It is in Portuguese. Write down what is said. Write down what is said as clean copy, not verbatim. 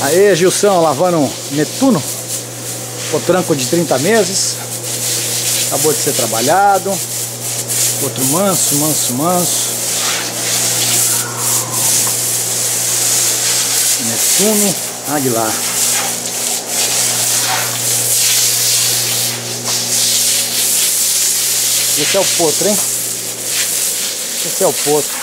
Aí, Gilson, lavando um Netuno, potranco de 30 meses, acabou de ser trabalhado. Outro manso. Netuno Aguilar. Esse é o potro, hein? Esse é o potro.